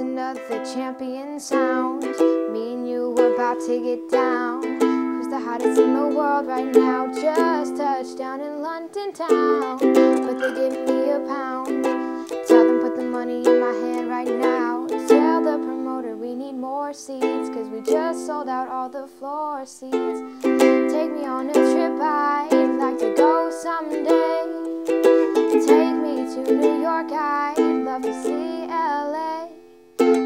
another champion sound. Me and you were about to get down. Who's the hottest in the world right now? Just touched down in London town, but they give me a pound. Tell them put the money in my hand right now. Tell the promoter we need more seats, cause we just sold out all the floor seats. Take me on a trip I'd like to go someday. Take me to New York, I'd love to see LA.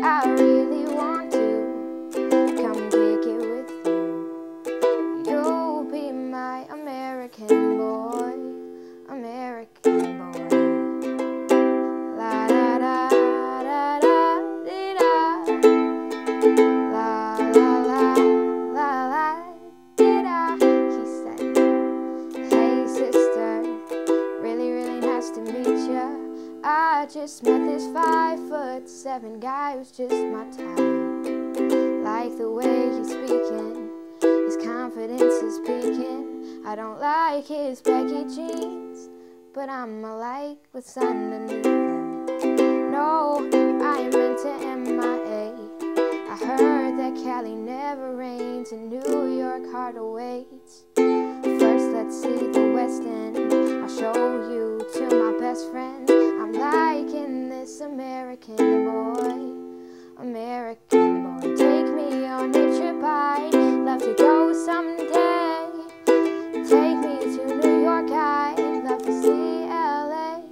I really want to come kick it with you. You'll be my American boy, American boy. I just met this 5'7" guy who's just my type. Like the way he's speaking, his confidence is peaking. I don't like his baggy jeans, but I'ma like what's underneath them. No, I am into M.I.A. I heard that Cali never rains and New York hard awaits. First, let's see the West End. I'll show you to my best friend. I'm liking this American boy, American boy. Take me on a trip I'd love to go someday. Take me to New York, I'd love to see LA.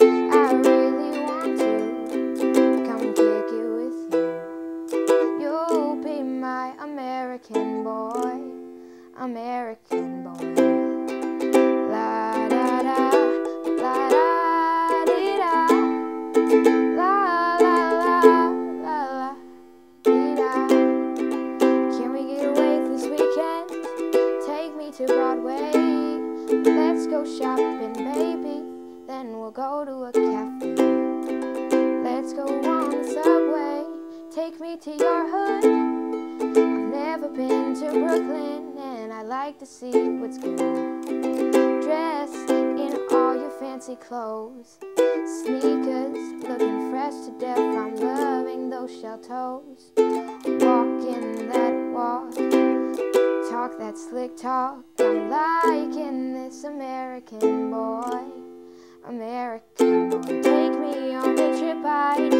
I really want to come kick it with you. You'll be my American boy, American boy. La da da, la da. To Broadway, let's go shopping, baby. Then we'll go to a cafe. Let's go on the subway. Take me to your hood. I've never been to Brooklyn, and I like to see what's good. Dress in all your fancy clothes, sneakers looking fresh to death. I'm loving those shell toes. Walking that walk. Talk that slick talk. I'm liking this American boy, American boy. Take me on a trip I'd